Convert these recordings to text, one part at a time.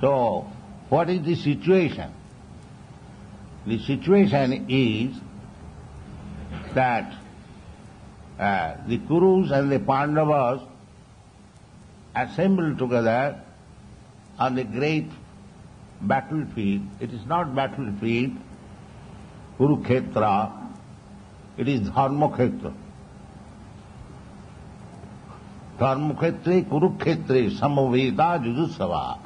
So, what is the situation? The situation is that the Kurus and the Pandavas assembled together on the great battlefield. It is not battlefield, Kurukshetra, it is Dharmakshetra. Dharmakhetre Kurukshetre samaveda jujusava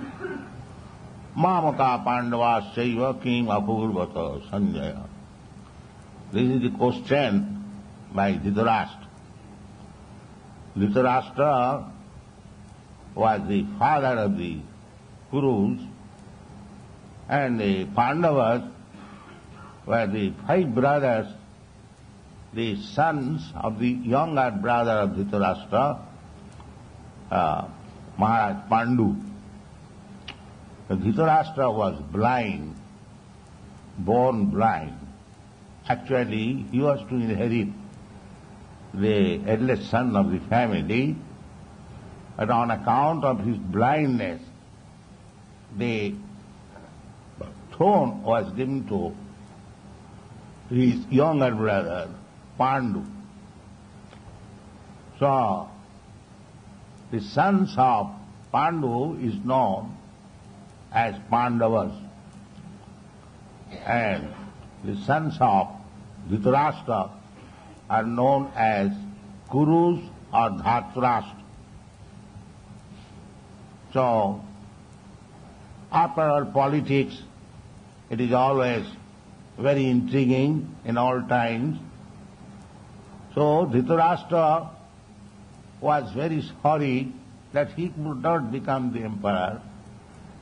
mamaka pandavas chaiva kim apurvata sanjaya. This is the question by Dhritarashtra. Dhritarashtra was the father of the Kurus, and the Pandavas were the five brothers, the sons of the younger brother of Dhritarashtra, Maharaj Pandu. Dhritarashtra was blind, born blind. Actually, he was to inherit the eldest son of the family, but on account of his blindness, the throne was given to his younger brother, Pandu. So, the sons of Pandu is known as Pandavas, and the sons of Dhritarashtra are known as Kurus or Dhritarashtra. So, after all, politics, it is always very intriguing in all times. So, Dhritarashtra was very sorry that he could not become the emperor.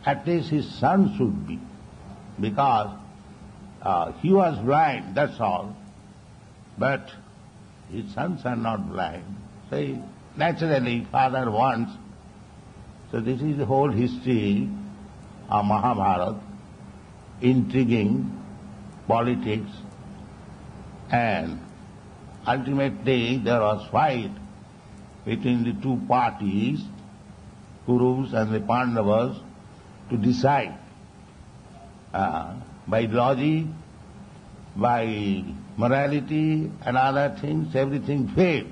At least his son should be, because he was blind, that's all. But his sons are not blind. So naturally, father wants. So this is the whole history of Mahābhārata, intriguing, politics, and ultimately there was fight between the two parties, Kurus and the Pandavas, to decide by logic, by morality and other things, everything failed.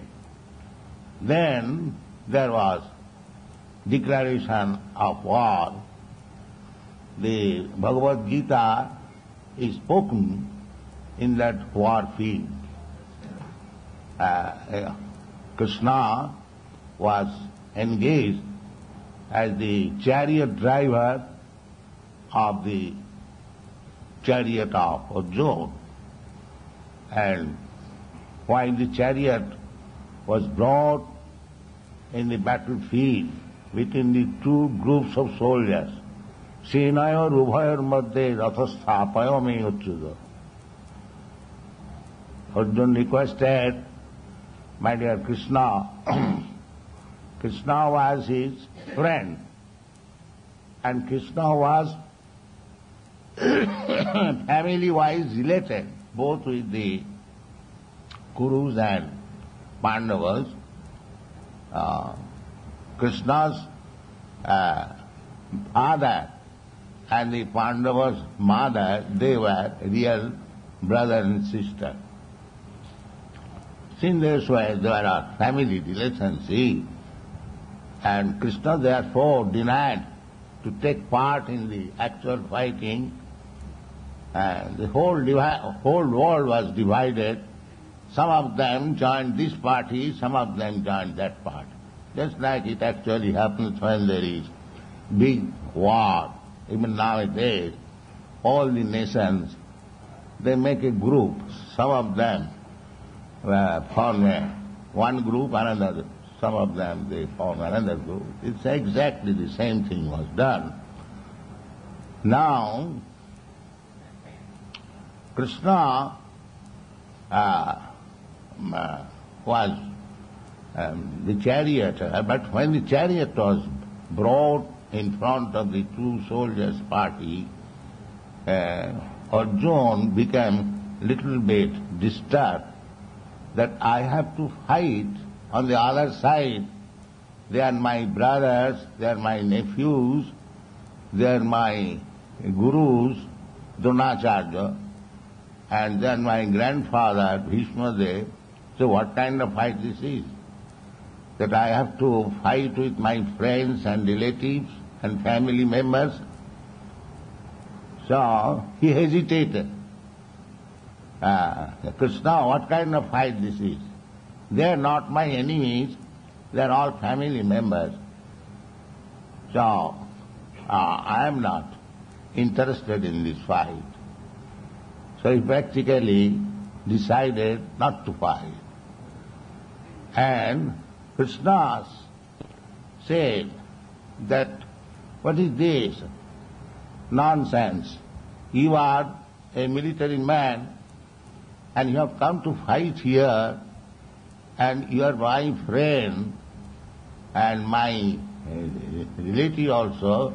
Then there was declaration of war. The Bhagavad Gita is spoken in that war field. Krishna was engaged as the chariot driver of the chariot of Arjuna. And while the chariot was brought in the battlefield between the two groups of soldiers, Senaya Rubhayar Madhya Rathasthapaya Me Uchchuda, Arjuna requested, "My dear Krishna," Krishna was his friend, and Krishna was family-wise related, both with the Kurus and Pandavas. Krishna's father and the Pandavas' mother, they were real brother and sister. Since this way there are family relationship, and Krishna therefore denied to take part in the actual fighting, and the whole world was divided. Some of them joined this party, some of them joined that party. Just like it actually happens when there is big war. Even nowadays, all the nations, they make a group. Some of them form one group, another. Some of them, they form another group. It's exactly the same thing was done. Now, Krishna was the charioteer, but when the chariot was brought in front of the two soldiers' party, Arjuna became little bit disturbed, that I have to fight on the other side. They are my brothers, they are my nephews, then my gurus, Droṇācārya, and then my grandfather, Bhishma Dev, so what kind of fight this is? That I have to fight with my friends and relatives and family members? So he hesitated. Krishna, what kind of fight this is? They are not my enemies, they are all family members. So I am not interested in this fight. So he practically decided not to fight. And Krishna said that, what is this? Nonsense. You are a military man and you have come to fight here, and you are my friend and my relative also,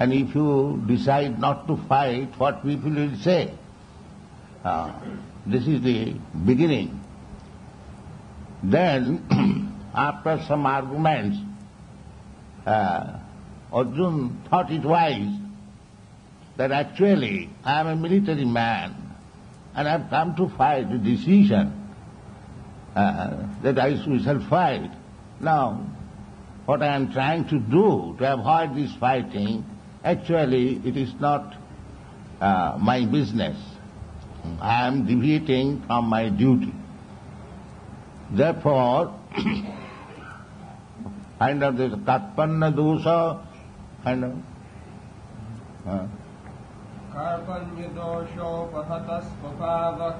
and if you decide not to fight, what people will say? This is the beginning. Then, after some arguments, Arjuna thought it wise that actually I am a military man and I have come to fight, the decision that I shall fight. Now, what I am trying to do to avoid this fighting, actually it is not my business. I am deviating from my duty. Therefore, find out this karpanya dosha, find out. Karpanya dosha pahatas papava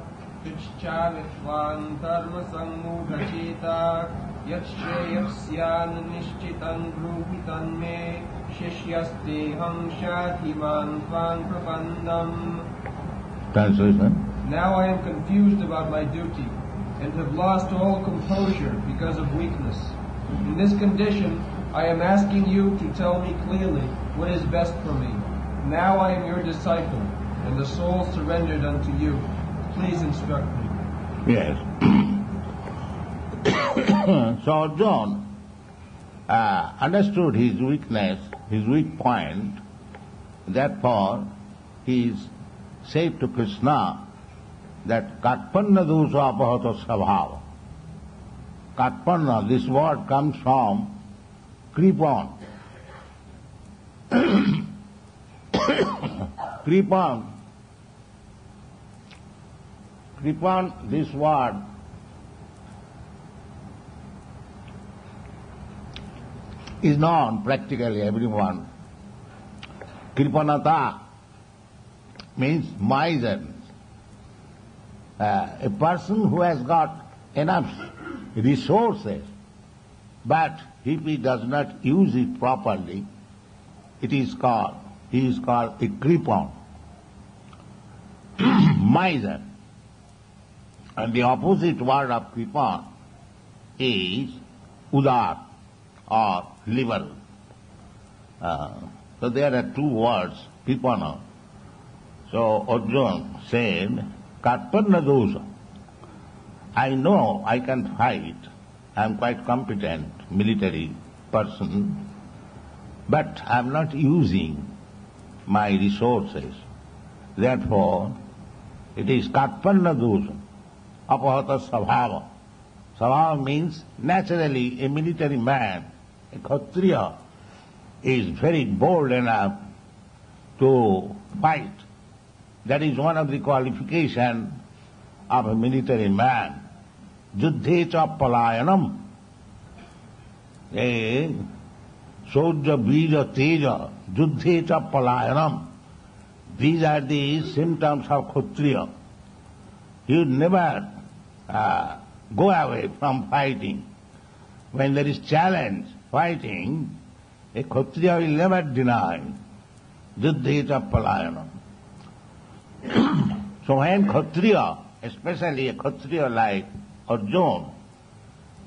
pichcha vishwan dharma sammugachita yatsheyasyan nishchitan gruhitan me shishyasti hamshatiman tvan prapandam. Translation. Now I am confused about my duty and have lost all composure because of weakness. In this condition, I am asking you to tell me clearly what is best for me. Now I am your disciple, and the soul surrendered unto you. Please instruct me. Yes. So John understood his weakness, his weak point. Therefore, he said to Krishna that karpanya dosha apahato svabhava. Karpanya, this word comes from kripon. Kripon, this word is known practically everyone. Kripanata means miser. A person who has got enough resources, but if he does not use it properly, he is called a kripon, miser. And the opposite word of kripon is udar or liberal. So there are two words, kripana. So Arjuna said, karpanya dosha. I know I can fight. I am quite competent military person, but I am not using my resources. Therefore, it is karpanya dosha, apahata svabhava. Svabhava means naturally a military man, a kshatriya, is very bold enough to fight. That is one of the qualifications of a military man. Yudhyeca-palāyaṇaṁ. Soja, bija, teja, yudhyeca-palāyaṇaṁ. These are the symptoms of kshatriya. You never go away from fighting. When there is challenge, fighting, a kshatriya will never deny. Yudhyeca-palāyaṇaṁ. So when kshatriya, especially a kshatriya like Arjuna,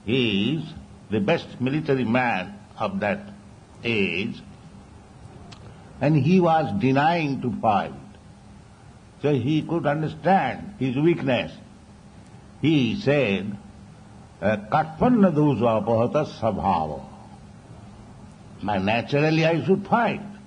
is the best military man of that age, and he was denying to fight, so he could understand his weakness. He said, karpanya dosha apahata svabhava. Naturally I should fight.